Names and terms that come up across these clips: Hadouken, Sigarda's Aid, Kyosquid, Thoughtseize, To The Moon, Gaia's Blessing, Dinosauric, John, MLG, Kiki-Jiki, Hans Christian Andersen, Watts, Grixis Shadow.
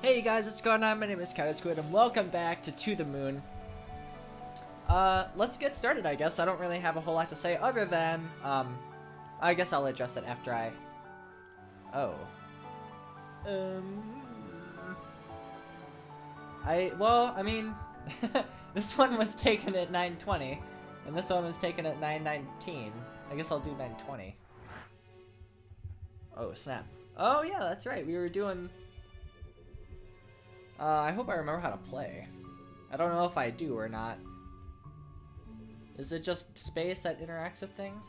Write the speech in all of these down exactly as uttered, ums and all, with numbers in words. Hey guys, what's going on? My name is Kyosquid, and welcome back to To The Moon. Uh, let's get started, I guess. I don't really have a whole lot to say other than, um, I guess I'll address it after I... Oh. Um... I, well, I mean, this one was taken at nine twenty, and this one was taken at nine nineteen. I guess I'll do nine twenty. Oh, snap. Oh, yeah, that's right. We were doing... Uh, I hope I remember how to play. I don't know if I do or not. Is it just space that interacts with things?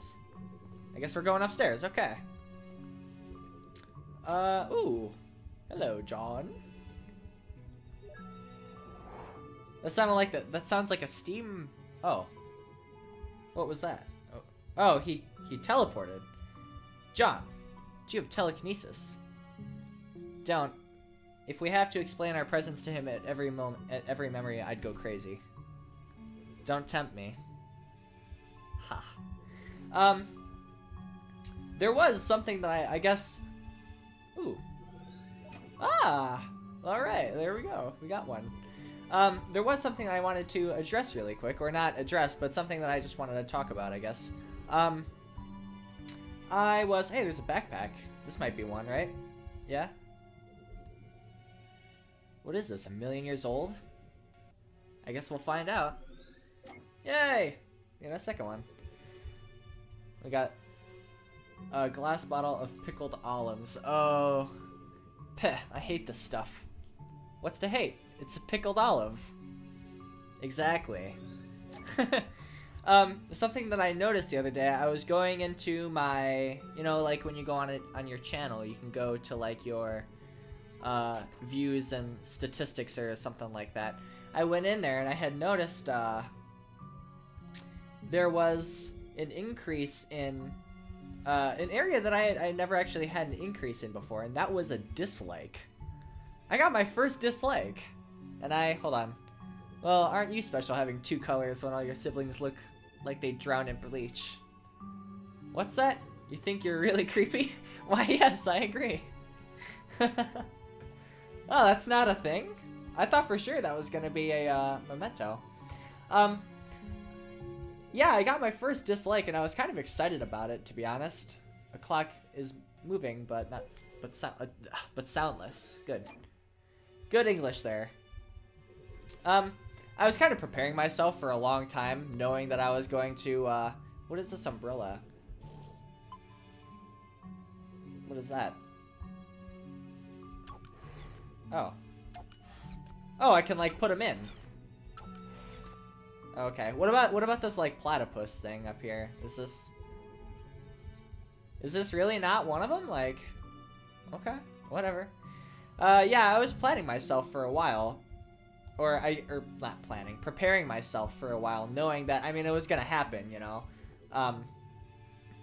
I guess we're going upstairs, okay. Uh, ooh. Hello, John. That sounded like the, that sounds like a steam... Oh. What was that? Oh, oh he, he teleported. John, do you have telekinesis? Don't... If we have to explain our presence to him at every moment, at every memory, I'd go crazy. Don't tempt me. Ha. Um. There was something that I, I guess. Ooh. Ah. All right. There we go. We got one. Um. There was something I wanted to address really quick, or not address, but something that I just wanted to talk about, I guess. Um. I was. Hey, there's a backpack. This might be one, right? Yeah. What is this, a million years old? I guess we'll find out. Yay! We got a second one. We got a glass bottle of pickled olives. Oh, peh, I hate this stuff. What's to hate? It's a pickled olive. Exactly. um, something that I noticed the other day, I was going into my, you know, like when you go on it on your channel, you can go to like your uh views and statistics or something like that. I went in there and I had noticed uh there was an increase in uh an area that I had I never actually had an increase in before, and that was a dislike. I got my first dislike, and I hold on. Well, aren't you special having two colors when all your siblings look like they drown in bleach? What's that? You think you're really creepy? Why, yes, I agree. Oh, that's not a thing. I thought for sure that was gonna be a uh, memento. Um, yeah, I got my first dislike, and I was kind of excited about it, to be honest. A clock is moving, but not, but so uh, but soundless. Good, good English there. Um, I was kind of preparing myself for a long time, knowing that I was going to. Uh, what is this umbrella? What is that? Oh. Oh, I can, like, put them in. Okay. What about, what about this, like, platypus thing up here? Is this... Is this really not one of them? Like... Okay. Whatever. Uh, yeah, I was planning myself for a while. Or, I... Or, not planning. Preparing myself for a while, knowing that, I mean, it was gonna happen, you know? Um...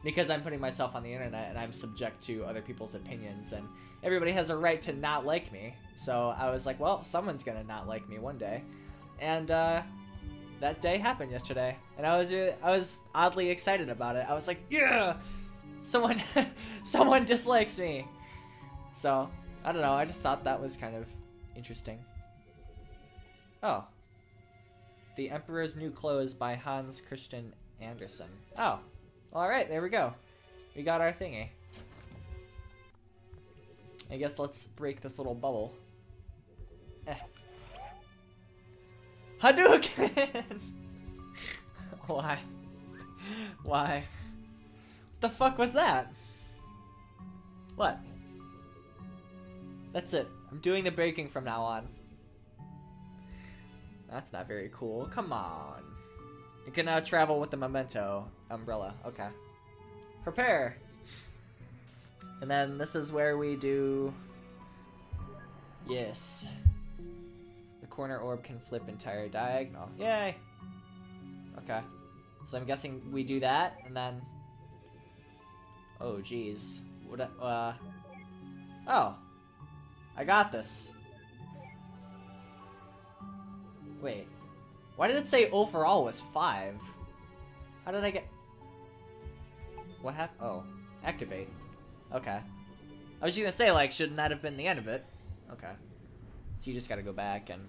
Because I'm putting myself on the internet, and I'm subject to other people's opinions, and everybody has a right to not like me. So I was like, well, someone's gonna not like me one day, and uh, that day happened yesterday, and I was really, I was oddly excited about it. I was like, yeah, someone, someone dislikes me. So I don't know. I just thought that was kind of interesting. Oh, The Emperor's New Clothes by Hans Christian Andersen. Oh. Alright, there we go. We got our thingy. I guess let's break this little bubble. Eh. Hadouken! Why? Why? What the fuck was that? What? That's it. I'm doing the breaking from now on. That's not very cool. Come on. You can now travel with the memento umbrella. Okay. Prepare! And then this is where we do... Yes. The corner orb can flip entire diagonal. Yay! Okay. So I'm guessing we do that, and then... Oh, jeez. What a, uh... Oh! I got this. Wait. Why did it say overall was five? How did I get... What happened? Oh. Activate. Okay. I was just gonna say, like, shouldn't that have been the end of it? Okay. So you just gotta go back and...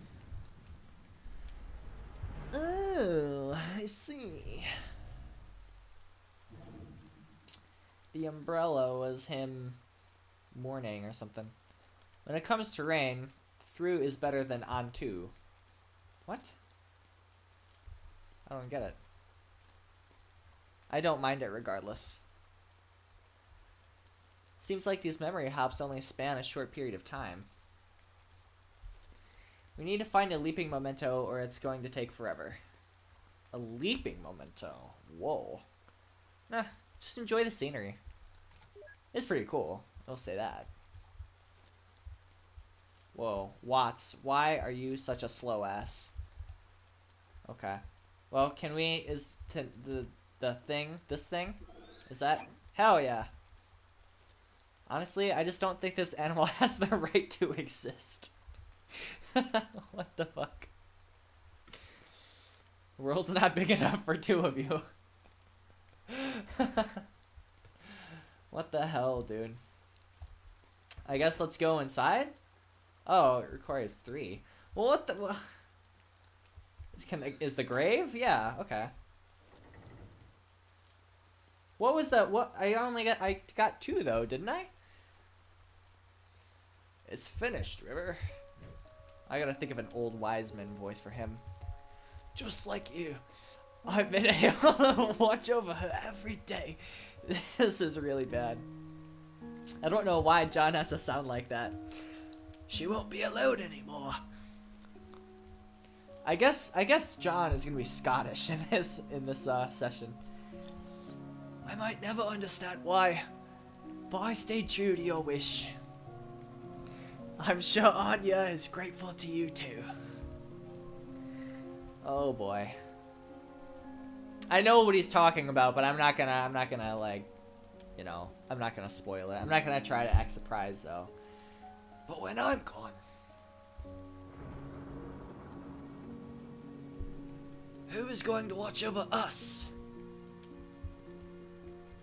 Oh, I see. The umbrella was him mourning or something. When it comes to rain, through is better than onto. What? I don't get it. I don't mind it regardless. Seems like these memory hops only span a short period of time. We need to find a leaping memento or it's going to take forever. A leaping memento? Whoa. Nah, just enjoy the scenery. It's pretty cool, I'll say that. Whoa, Watts, why are you such a slow ass? Okay. Well, can we, is t the, the thing, this thing? Is that? Hell yeah. Honestly, I just don't think this animal has the right to exist. What the fuck? The world's not big enough for two of you. What the hell, dude? I guess let's go inside? Oh, it requires three. Well, what the... What? Can the, is the grave? Yeah, okay. What was the... What? I only got... I got two, though, didn't I? It's finished, River. I gotta think of an old wise man voice for him. Just like you, I've been able to watch over her every day. This is really bad. I don't know why John has to sound like that. She won't be alone anymore. I guess I guess John is gonna be Scottish in this in this uh, session. I might never understand why, but I stay true to your wish. I'm sure Anya is grateful to you too. Oh boy. I know what he's talking about, but I'm not gonna I'm not gonna like, you know, I'm not gonna spoil it. I'm not gonna try to act surprised though. But when I'm gone, who is going to watch over us?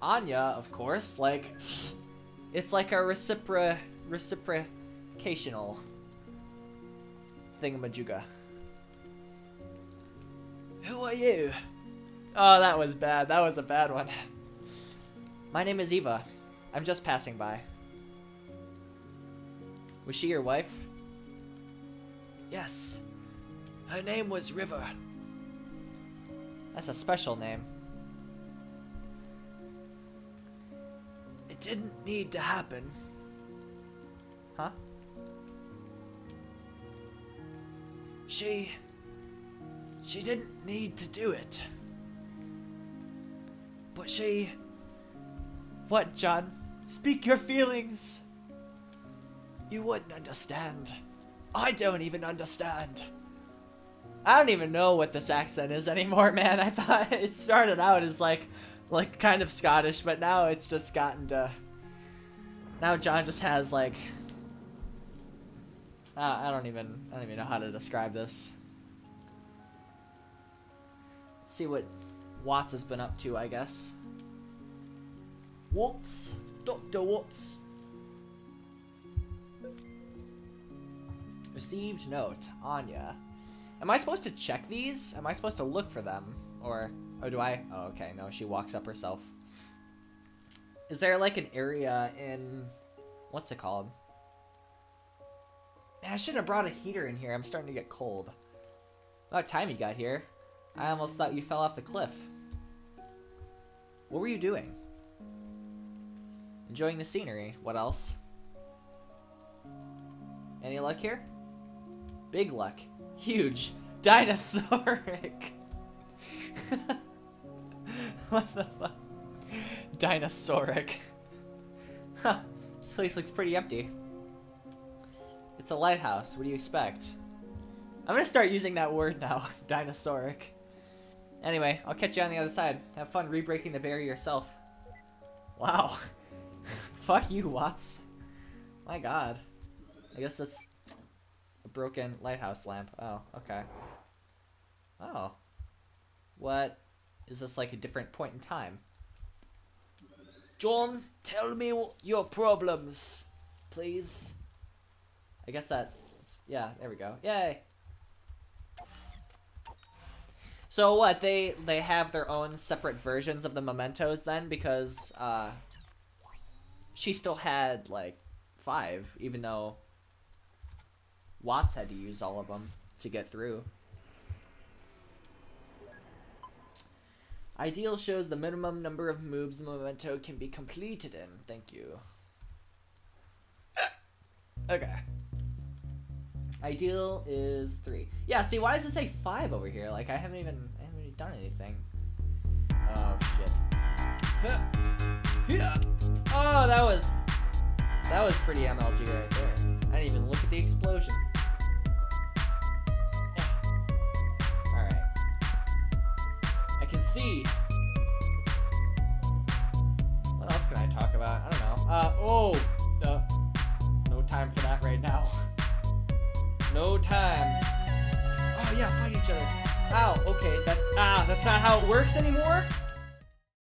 Anya, of course. Like, it's like a recipro reciprocational thingamajuga. Who are you? Oh, that was bad. That was a bad one. My name is Eva. I'm just passing by. Was she your wife? Yes. Her name was River. That's a special name. It didn't need to happen. Huh? She... She didn't need to do it. But she... What, John? Speak your feelings! You wouldn't understand. I don't even understand. I don't even know what this accent is anymore, man. I thought it started out as like, like kind of Scottish, but now it's just gotten to... Now John just has like... Uh, I don't even, I don't even know how to describe this. Let's see what Watts has been up to, I guess. Watts? Doctor Watts? Received note. Anya. Am I supposed to check these? Am I supposed to look for them? Or, oh, do I? Oh, okay, no, she walks up herself. Is there, like, an area in... What's it called? Man, I shouldn't have brought a heater in here. I'm starting to get cold. About time you got here. I almost thought you fell off the cliff. What were you doing? Enjoying the scenery. What else? Any luck here? Big luck. Huge. Dinosauric. What the fuck? Dinosauric. Huh. This place looks pretty empty. It's a lighthouse. What do you expect? I'm gonna start using that word now. Dinosauric. Anyway, I'll catch you on the other side. Have fun re-breaking the barrier yourself. Wow. Fuck you, Watts. My god. I guess that's... A broken lighthouse lamp. Oh, okay. Oh. What? Is this like a different point in time? John, tell me your problems, please. I guess that It's, yeah, there we go. Yay! So what, they they have their own separate versions of the mementos then? Because uh, she still had, like, five, even though Watts had to use all of them to get through. Ideal shows the minimum number of moves the memento can be completed in. Thank you. Okay. Ideal is three. Yeah, see, why does it say five over here? Like, I haven't even, I haven't even done anything. Oh, shit. Oh, that was, that was pretty M L G right there. I didn't even look at the explosion. Alright. I can see. What else can I talk about? I don't know. Uh, oh! Uh, no time for that right now. No time. Oh yeah, fight each other. Ow, okay, that, ah, that's not how it works anymore?